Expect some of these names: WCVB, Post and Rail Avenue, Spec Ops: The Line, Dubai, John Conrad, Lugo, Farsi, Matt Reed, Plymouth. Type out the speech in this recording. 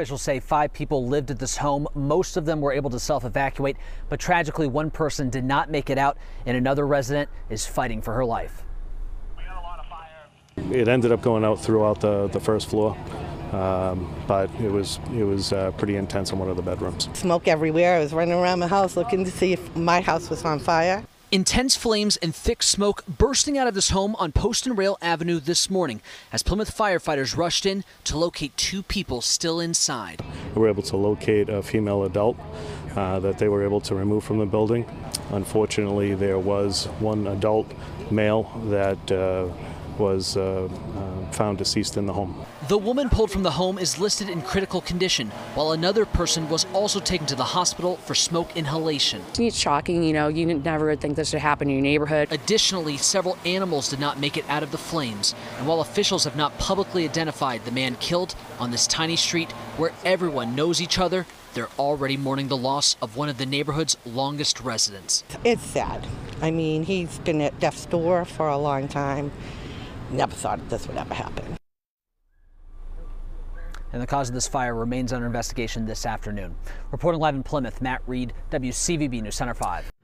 Officials say 5 people lived at this home. Most of them were able to self-evacuate, but tragically, 1 person did not make it out, and another resident is fighting for her life. We got a lot of fire. It ended up going out throughout the first floor, but it was pretty intense in one of the bedrooms. Smoke everywhere. I was running around my house looking to see if my house was on fire. Intense flames and thick smoke bursting out of this home on Post and Rail Avenue this morning as Plymouth firefighters rushed in to locate 2 people still inside. We were able to locate a female adult that they were able to remove from the building. Unfortunately, there was 1 adult male that was found deceased in the home. The woman pulled from the home is listed in critical condition, while another person was also taken to the hospital for smoke inhalation. It's shocking, you know, you never would think this would happen in your neighborhood. Additionally, several animals did not make it out of the flames, and while officials have not publicly identified the man killed on this tiny street where everyone knows each other, they're already mourning the loss of one of the neighborhood's longest residents. It's sad. I mean, he's been at death's door for a long time. Never thought this would ever happen. And the cause of this fire remains under investigation this afternoon. Reporting live in Plymouth, Matt Reed, WCVB News Center 5.